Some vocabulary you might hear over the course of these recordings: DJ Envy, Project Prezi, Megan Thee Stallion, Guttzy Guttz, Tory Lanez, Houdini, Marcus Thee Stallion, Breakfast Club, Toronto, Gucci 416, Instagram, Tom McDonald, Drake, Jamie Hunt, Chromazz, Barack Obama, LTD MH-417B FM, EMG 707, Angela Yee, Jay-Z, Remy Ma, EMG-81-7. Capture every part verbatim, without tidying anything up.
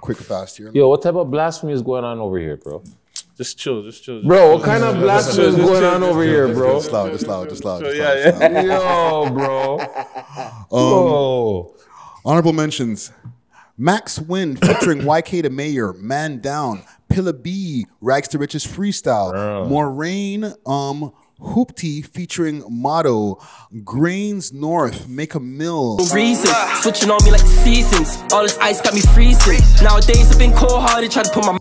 quick, fast here. Yo, what type of blasphemy is going on over here, bro? Just chill, just chill. Just bro, what kind of blasphemy is going on over here, bro? Just loud, just loud, just loud. Yo, bro. Um, Whoa. Honorable mentions. Max Wind featuring Y K the Mayor, Man Down, Pilla B, Rags to Riches Freestyle, bro. Moraine um, Hoopty featuring Motto, Grains North, Make a Mill. Reason, switching on me like seasons. All this ice got me freezing. Nowadays I've been cold-hearted, trying to put my...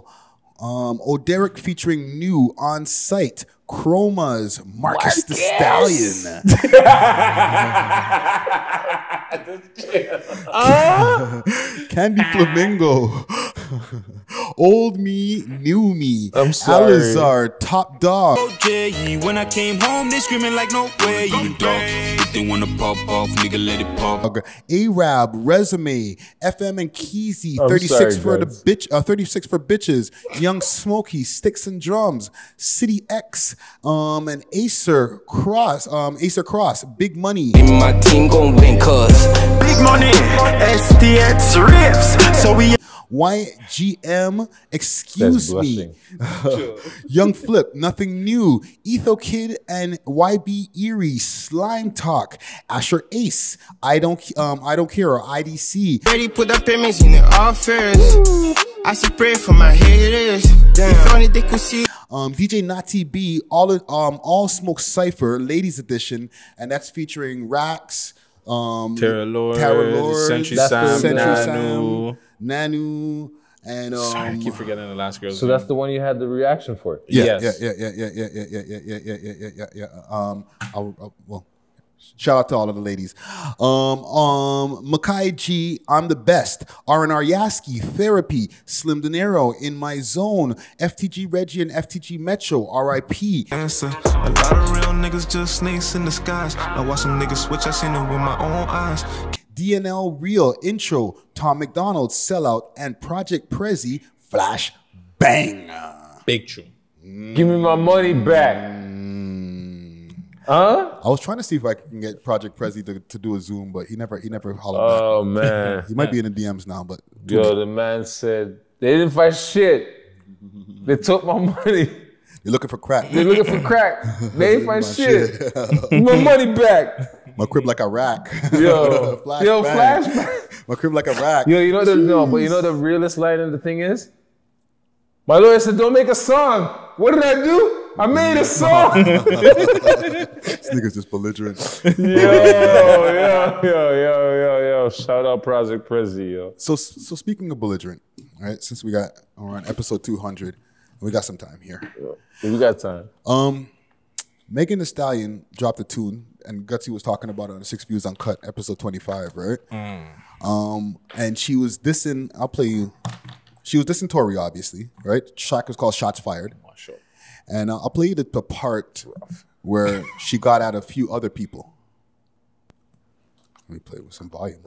Um, O'Derrick featuring New On Site, Chromazz, Marcus the Stallion. uh? Candy Flamingo, Old Me, New Me, I'm sorry. Alizar, Top Dog. When I came home, they screaming like no way. You dog, if they wanna pop off, nigga, let it pop. Okay. Arab, Resume, F M and Keezy, thirty-six sorry, for guys. the bitch, uh, thirty-six for bitches. Young Smokey, Sticks and Drums, City X, um, and Acer Cross, um, Acer Cross, Big Money. My team gon' win, cause Big Money, S T X rips. So we. Y G M, excuse me. Young Flip, Nothing New, Etho Kid and Y B Eerie, Slime Talk, Asher Ace, I don't um I don't care, or I D C. Ready put up payments in the office. I should pray for my haters. If only they could see. Um, D J Natty B, all um all Smoke Cypher, Ladies Edition, and that's featuring Rax, um, Terra Lord, Terra Lord, Century Sam, Century Nanu. Sam. Nanu and um, sorry, I keep forgetting the last girl. So that's the one you had the reaction for. Yeah, yeah, yeah, yeah, yeah, yeah, yeah, yeah, yeah, yeah, yeah, yeah, yeah, yeah. Um, I'll, I'll, well, shout out to all of the ladies. Um, um, Makai G, I'm the Best. R and R Yasky, Therapy, Slim De Niro, In My Zone, F T G Reggie and F T G Metro, R I P. Answer. A lot of real niggas just snakes in the skies. I watch some niggas switch. I seen them with my own eyes. D N L Real, Intro, Tom McDonald, Sellout, and Project Prezi, Flash Bang. Big true. Mm. Give me my money back. Mm. Huh? I was trying to see if I can get Project Prezi to, to do a Zoom, but he never he never hollered back. Oh, man. He might be in the D Ms now, but... Yo, the man said, they didn't fight shit. They took my money. They're looking for crack. They're looking for crack. They ain't find shit. shit. My money back. My crib like a rack. Yo, flash yo, bang. flashback. My crib like a rack. Yo, you know the Jeez. no, but you know the realest line of the thing is, my lawyer said, "Don't make a song." What did I do? I made a song. This nigga's just belligerent. Yo, yo, yo, yo, yo, yo! Shout out Project Prezi, yo. So, so speaking of belligerent, right? Since we got we're on episode two hundred. We got some time here. Yeah, we got time. Um, Megan Thee Stallion dropped a tune, and Gutsy was talking about it on Six Views Uncut, episode twenty-five, right? Mm. Um, and she was dissing, I'll play you. She was dissing Tory, obviously, right? Track was called Shots Fired. Oh, sure. And uh, I'll play you the, the part where she got at a few other people. Let me play with some volume.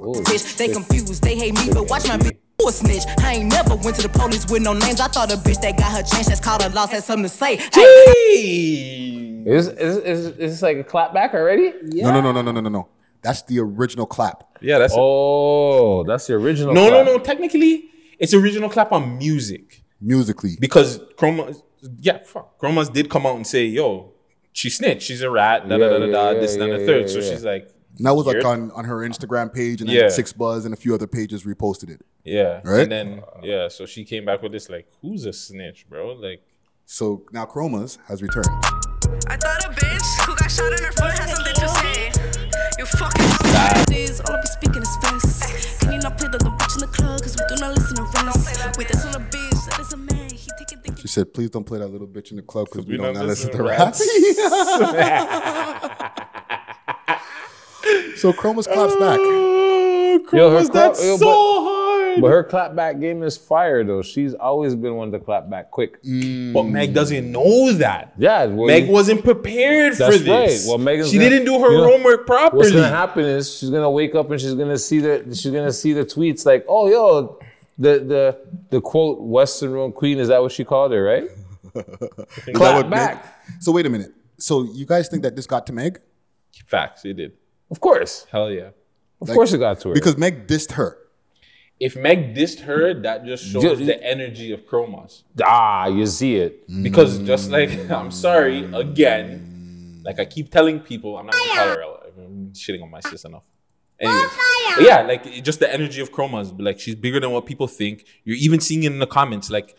They confused, they hate me, but watch my bitch. A snitch. I ain't never went to the police with no names. I thought a bitch that got her chance that's called a loss had something to say. Hey. Is, is, is, is this like a clap back already? Yeah. No, no, no, no, no, no, no. That's the original clap. Yeah, that's Oh, that's the original no, clap. No, no, no. Technically, it's original clap on music. Musically. Because Chromazz, yeah, fuck. Chromazz did come out and say, yo, she snitched. She's a rat, da da da da, yeah, da yeah, this, yeah, and the yeah, third. Yeah, so yeah. she's like, and that was like on, on her Instagram page, and then yeah. Six Buzz and a few other pages reposted it. Yeah. Right? And then, yeah, so she came back with this, like, who's a snitch, bro? Like, so now Chromazz has returned. I thought a bitch who got shot in her foot has something to say. You fucking bitches, all I be speaking is fast. Can you not play the bitch in the club? Because we do not listen to rats. Wait, that's not a bitch. That is a man. He take it, she said, please don't play that little bitch in the club because we do not listen to rats. So Chromazz claps back. Oh, Chromazz, that's yo, but, so hard. But her clapback game is fire, though. She's always been one to clap back quick. Mm. But Meg doesn't know that. Yeah. Well, Meg wasn't prepared that's for this. Right. Well, Megan's she gonna, didn't do her you know, homework properly. What's going to happen is she's going to wake up and she's going to see the she's going to see the tweets like, oh, yo, the the the quote Western Room Queen, is that what she called her, right? Clap back. Meg. So wait a minute. So you guys think that this got to Meg? Facts, it did. Of course. Hell yeah. Of like, course it got to her. Because Meg dissed her. If Meg dissed her, that just shows just, the energy of Chromazz. Ah, you see it. Because just like, I'm sorry, again, like I keep telling people, I'm not going to tell her, I'm shitting on my sis enough. Anyways, but yeah, like it, just the energy of Chromazz. Like she's bigger than what people think. You're even seeing it in the comments. Like,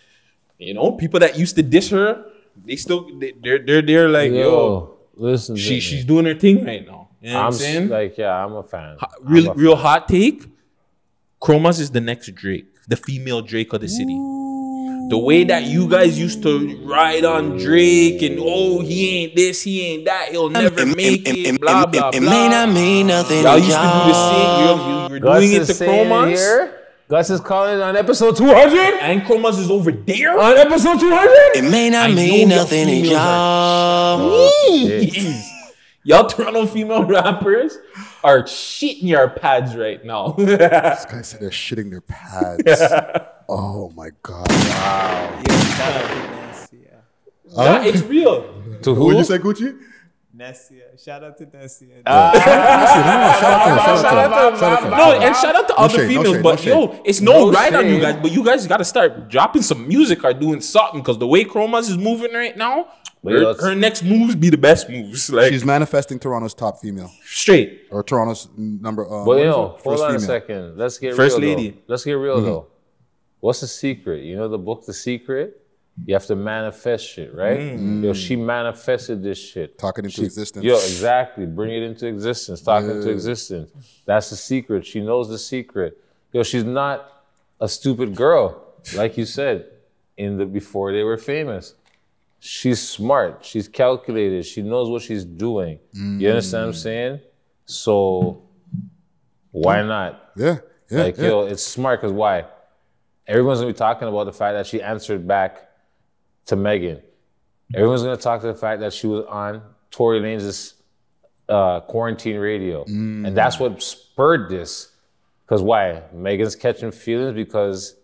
you know, people that used to diss her, they still, they, they're, they're, they're like, yo, yo listen, she, she's doing her thing right now. You know I'm what I'm saying? Like, yeah, I'm a fan. Hot, real, a real fan. Hot take. Chromazz is the next Drake, the female Drake of the city. Ooh. The way that you guys used to ride on Drake and, oh, he ain't this, he ain't that, he'll never make it, blah, blah, blah. It may not mean nothing. Y'all used to do the same. You were Gus doing it to Chromazz. Gus is calling on episode two hundred. And Chromazz is over there. On episode two hundred. It may not I mean nothing to y'all. Y'all Toronto female rappers are shitting your pads right now. This guy said they're shitting their pads. Oh my God. Wow. Yeah, shout out to Nancy. Yeah. Huh? That is real. To who? Would you say Gucci? Nancy. Shout out to Nancy. Uh, shout out to No, and shout out to other no females. No shade, but no yo, it's no, no right shade. On you guys. But you guys got to start dropping some music or doing something because the way Chromazz is moving right now, Her, her next moves be the best moves. Like she's manifesting Toronto's top female. Straight. Or Toronto's number uh but yo, first hold on female. A second. Let's get first real. First lady. Though. Let's get real mm-hmm. though. What's the secret? You know the book The Secret? You have to manifest shit, right? Mm-hmm. Yo, she manifested this shit. Talk it into she, existence. Yo, exactly. Bring it into existence. Talk yeah. it into existence. That's the secret. She knows the secret. Yo, she's not a stupid girl, like you said, in the before they were famous. She's smart. She's calculated. She knows what she's doing. Mm. You understand what I'm saying? So why not? Yeah, yeah. Like, yeah. yo, it's smart because why? Everyone's going to be talking about the fact that she answered back to Megan. Everyone's going to talk to the fact that she was on Tory Lanez's uh, quarantine radio. Mm. And that's what spurred this. Because why? Megan's catching feelings because...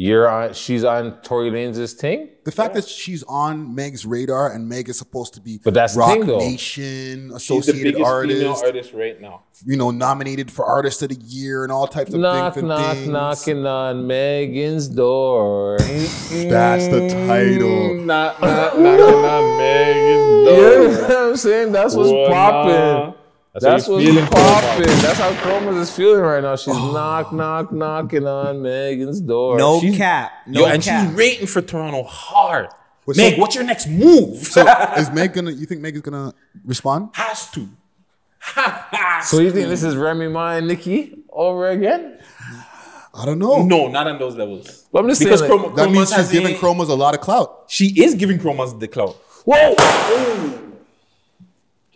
You're on, she's on Tory Lanez's thing? The fact yeah. that she's on Meg's radar and Meg is supposed to be but that's Rock thing, Nation, associated she's the artist. Female artist right now. You know, nominated for Artist of the Year and all types of knock, things. Knock, knock, knocking on Megan's door. That's the title. Knock, knock, knocking on Megan's door. You know what I'm saying? That's what's well, popping. Nah. That's, That's what's popping. That's how Chromazz is feeling right now. She's oh. knock, knock, knocking on Megan's door. No she's, cap. No yo, and cap. She's rating for Toronto hard. Wait, Meg, so, what's your next move? So is Meg gonna? You think Meg is gonna respond? Has to. Has so you think to. This is Remy Ma and Nicki over again? I don't know. No, not on those levels. But I'm just because saying, like, Chroma, that means she's giving Chromazz a lot of clout. She is giving Chromazz the clout. Whoa! Oh.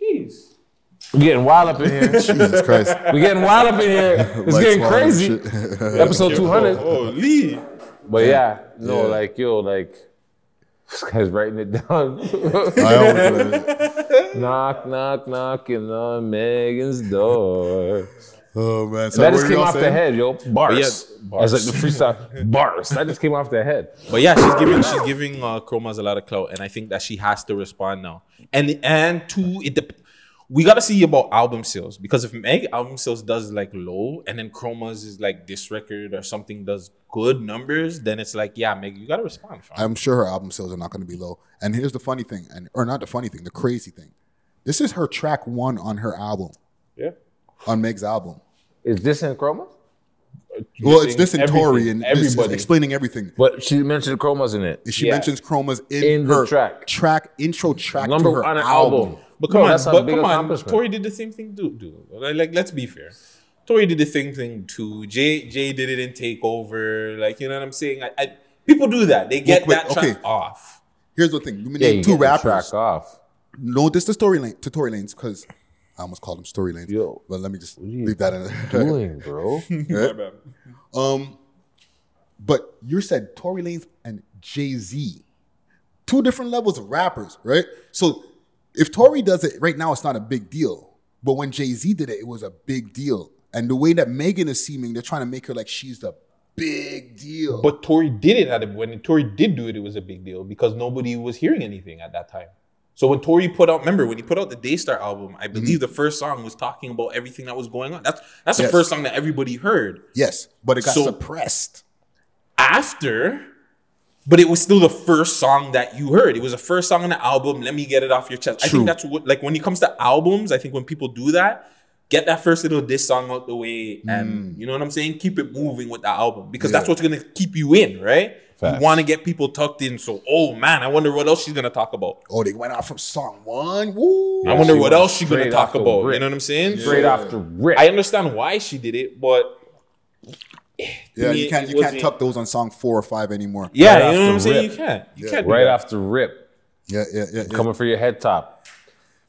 Jeez. We're getting wild up in here. Jesus Christ. We're getting wild up in here. It's getting crazy. Episode two hundred. Holy. But yeah, no, yeah. like, yo, like, this guy's writing it down. I knock, knock, knocking on Megan's door. Oh, man. So that just came off saying? The head, yo. Bars. Yes, bars. That's like the freestyle. Bars. That just came off the head. But yeah, she's giving she's giving uh, Chromazz a lot of clout, and I think that she has to respond now. And, and two, it depends. We got to see about album sales because if Meg album sales does like low and then Chromazz is like this record or something does good numbers, then it's like, yeah, Meg, you got to respond. Fam. I'm sure her album sales are not going to be low. And here's the funny thing, and or not the funny thing, the crazy thing. This is her track one on her album. Yeah. On Meg's album. Is this in Chromazz? Well, it's this in Tory and everybody explaining everything. But she mentioned Chromazz in it. She yeah. mentions Chromazz in, in her the track. track, intro track Number to her on an album. album. But come no, on, but come on, Tory did the same thing too. Dude. Like, let's be fair. Tory did the same thing too. Jay, Jay did it in Takeover. Like, you know what I'm saying? I, I, people do that. They get wait, that wait, track okay. off. Here's the thing. You yeah, name you two rappers. Track off. No, this is Tory Lanez, to Tory Lanez because I almost called him Tory Lanez. Yo, but let me just leave that in. What are you doing, bro? yeah. Um, but you said Tory Lanez and Jay-Z, two different levels of rappers, right? So. If Tory does it right now, it's not a big deal. But when Jay-Z did it, it was a big deal. And the way that Megan is seeming, they're trying to make her like she's the big deal. But Tory did it. At a, when Tory did do it, it was a big deal because nobody was hearing anything at that time. So when Tory put out, remember when he put out the Daystar album, I believe mm-hmm. the first song was talking about everything that was going on. That's that's yes. the first song that everybody heard. Yes, but it got so, suppressed after. But it was still the first song that you heard. It was the first song on the album. Let me get it off your chest. True. I think that's what, like when it comes to albums, I think when people do that, get that first little diss song out the way. And mm. you know what I'm saying? Keep it moving with the album because yeah. that's what's going to keep you in, right? Facts. You want to get people tucked in. So, oh man, I wonder what else she's going to talk about. Oh, they went off from song one. Woo. Yeah, I wonder what else she's going to talk about. Rip. You know what I'm saying? Straight yeah. off the rip. I understand why she did it, but... Yeah, you can't you can't tuck those on song four or five anymore. Yeah, right, you know what I'm saying? You can't. You yeah. can't right that. Off the rip. Yeah, yeah, yeah. Coming yeah. for your head top.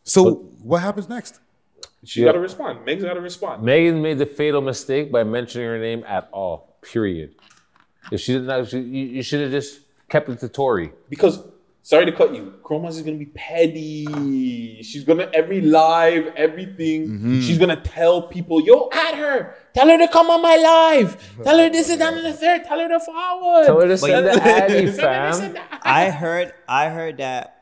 So but, what happens next? She yeah. gotta respond. Meg's gotta respond. Megan made the fatal mistake by mentioning her name at all. Period. If she did not, she, you, you should have just kept it to Tory. Because sorry to cut you, Chromazz is gonna be petty. She's gonna every live, everything. Mm-hmm. She's gonna tell people, yo, at her. Tell her to come on my live. Tell her this is down in the third. Tell her to forward. Tell her to send the Addy, fam. I heard, I heard that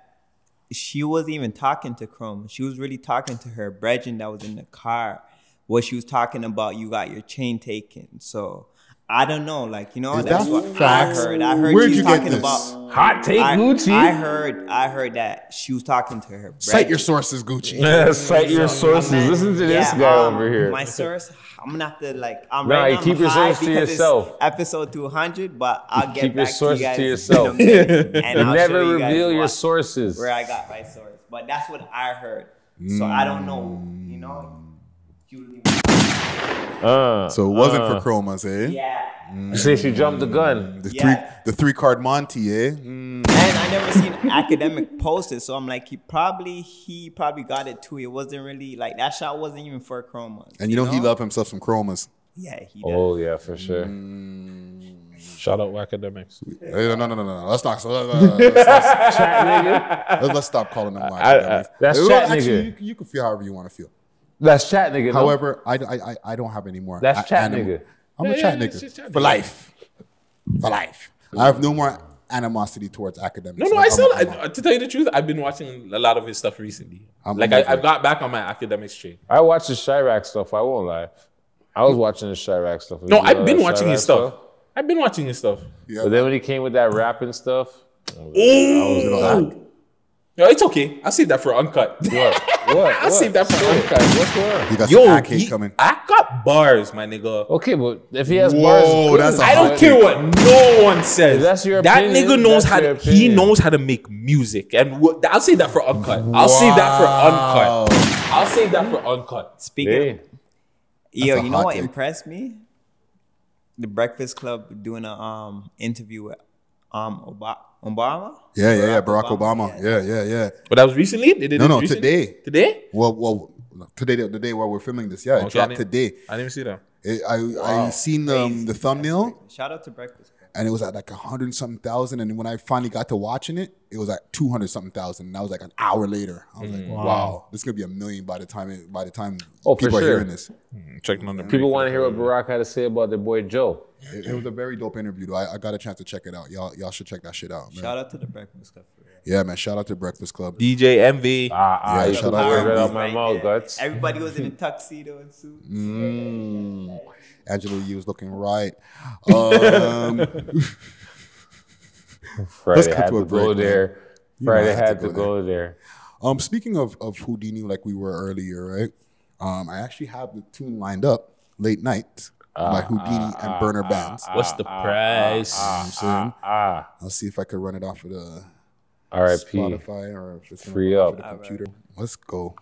she wasn't even talking to Chrome. She was really talking to her brethren that was in the car. What she was talking about, you got your chain taken. So I don't know, like you know, is that's that what facts? I heard. I heard Where'd she was talking about hot take I, Gucci. I heard, I heard that she was talking to her brethren. Cite your sources, Gucci. Yeah, cite your so, sources. Man, listen to this yeah, guy um, over here. My source. I'm gonna have to like. I'm nah, right now, keep I'm your source to yourself. Episode two hundred, but I'll you get keep back your source to you guys. To yourself. And I'll never you reveal your sources. Where I got my source, but that's what I heard. Mm. So I don't know. You know. Uh, so it wasn't uh, for Chromazz, eh? Yeah. Mm. Say she jumped the gun. The yeah. three, the three card Monty, eh? Mm. And I never seen academic posted, so I'm like, he probably, he probably got it too. It wasn't really like that shot wasn't even for Chromazz. And you, you know, know he loved himself some Chromazz. Yeah, he. Does. Oh yeah, for sure. Mm. Shout out academics. No, no, no, no, no. Let's not. Let's, let's, chat nigga. Let's, let's stop calling them academics. That's it, chat actually, nigga. You, you can feel however you want to feel. That's chat nigga. However, no? I, I I don't have any more. That's chat animal. Nigga. I'm yeah, a chat yeah, nigga chat for nigga. Life, for life. I have no more animosity towards academics. No, no, like, I still. I'm, I'm I, to tell you the truth, I've been watching a lot of his stuff recently. I'm like I, I've got back on my academics train. I watched the Chirac stuff. I won't lie. I was watching the Chirac stuff. No, I've been watching Chirac his stuff. stuff. I've been watching his stuff. Yeah. But then when he came with that rapping stuff, I was, I was black. No, it's okay. I'll save that for uncut. What? What? I'll what? save that for so, uncut. What's going on? You got Yo, some he, coming. I got bars, my nigga. Okay, but if he has Whoa, bars, cool. that's I don't care what no one says. That's your that opinion. That nigga knows that's how to, he knows how to make music. And I'll save that for uncut. Wow. I'll save that for uncut. I'll save that for uncut. Speaking hey. of, yo, you know what take. impressed me? The Breakfast Club doing a um interview with um Obama. Obama? Yeah, yeah, yeah. Barack Obama. Obama. Yeah, yeah, yeah. But that was recently? They did no, no, recently? today. Today? Well, well, today, the day while we're filming this. Yeah, oh, it okay. dropped I today. I didn't see that. It, I, wow. I seen um, the thumbnail. Shout out to Breakfast. And it was at like a hundred something thousand. And when I finally got to watching it, it was like two hundred something thousand. And that was like an hour later. I was mm. like, wow, wow. this is going to be a million by the time it, by the time oh, people are sure. hearing this. Mm, checking on the people want to hear what Barack had to say about their boy Joe. It, it was a very dope interview, though. I, I got a chance to check it out. Y'all y'all should check that shit out, man. Shout out to the Breakfast Club. Yeah, man. Shout out to Breakfast Club. D J Envy. Ah, ah, yeah, shout out to right out my mouth, guts. Everybody was in a tuxedo and suits. Mm. Angela Yee was looking right. Um, Friday let's had to, to go there. Friday had to go, to go there. there. Um, speaking of, of Houdini, like we were earlier, right? Um, I actually have the tune lined up, Late Night. Uh, by Houdini uh, and uh, Burner uh, Bands. What's the uh, price? Uh, uh, uh, uh, uh, I'll see if I can run it off of the R I P Spotify or if it's free up the computer. Right. Let's go.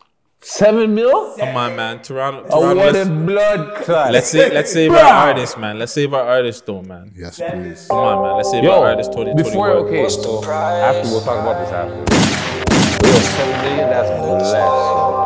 Seven mil? Come on, man. Toronto. Oh, what a blood class. Let's save, let's save our artists, man. Let's save our artists, though, man. Yes, please. Come on, man. Let's save Yo, our artists. Before, okay. What's the price? After, we'll talk about this after. Seven million, that's blessed.